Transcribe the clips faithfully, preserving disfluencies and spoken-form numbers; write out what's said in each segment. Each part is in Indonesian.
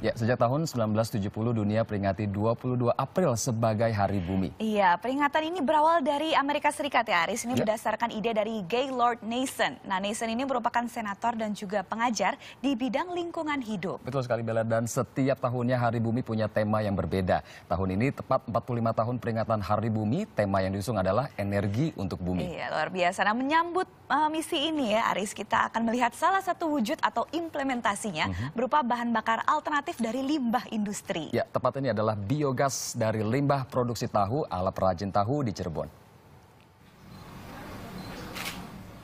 Ya, sejak tahun seribu sembilan ratus tujuh puluh dunia peringati dua puluh dua April sebagai Hari Bumi. Iya, peringatan ini berawal dari Amerika Serikat ya Aris. Ini ya. Berdasarkan ide dari Gaylord Nelson. Nah, Nelson ini merupakan senator dan juga pengajar di bidang lingkungan hidup. Betul sekali Bella, dan setiap tahunnya Hari Bumi punya tema yang berbeda. Tahun ini tepat empat puluh lima tahun peringatan Hari Bumi, tema yang diusung adalah energi untuk bumi. Iya, luar biasa. Nah, menyambut uh, misi ini ya Aris, kita akan melihat salah satu wujud atau implementasinya mm-hmm. berupa bahan bakar alternatif dari limbah industri. Ya, tepat ini adalah biogas dari limbah produksi tahu ala perajin tahu di Cirebon.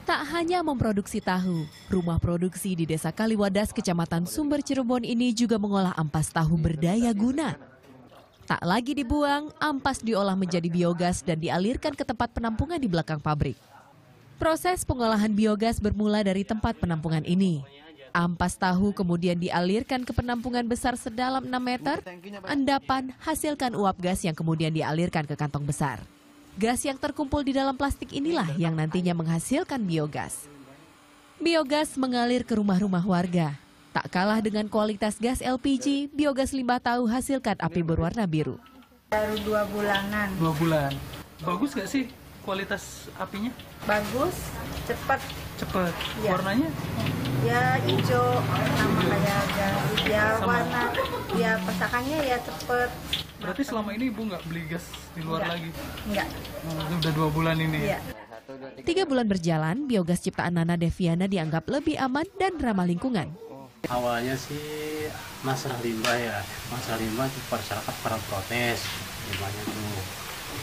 Tak hanya memproduksi tahu, rumah produksi di Desa Kaliwadas, Kecamatan Sumber Cirebon ini juga mengolah ampas tahu berdaya guna. Tak lagi dibuang, ampas diolah menjadi biogas dan dialirkan ke tempat penampungan di belakang pabrik. Proses pengolahan biogas bermula dari tempat penampungan ini. Ampas tahu kemudian dialirkan ke penampungan besar sedalam enam meter, endapan hasilkan uap gas yang kemudian dialirkan ke kantong besar. Gas yang terkumpul di dalam plastik inilah yang nantinya menghasilkan biogas. Biogas mengalir ke rumah-rumah warga. Tak kalah dengan kualitas gas L P G, biogas limbah tahu hasilkan api berwarna biru. Baru dua bulanan. Dua bulan. Bagus gak sih kualitas apinya? Bagus, cepat. Cepat. Ya. Warnanya? Ya hijau, sama kayak ada ya sama. Warna, ya pesakannya ya cepet. Berarti selama ini ibu nggak beli gas di luar enggak. Lagi? Nggak. Nah, udah dua bulan ini. Ya. Tiga bulan berjalan, biogas ciptaan Nana Deviana dianggap lebih aman dan ramah lingkungan. Awalnya sih masalah limbah ya, masalah limbah itu masyarakat para protes, limbahnya tuh.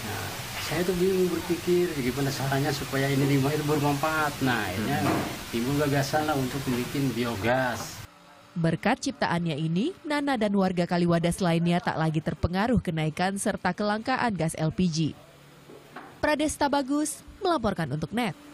Nah, saya tuh bingung berpikir gimana caranya supaya ini limbah itu bermanfaat. Nah, akhirnya timbul gagasan lah untuk membuat biogas. Berkat ciptaannya ini, Nana dan warga Kaliwadas lainnya tak lagi terpengaruh kenaikan serta kelangkaan gas L P G. Pradesta Bagus melaporkan untuk Net.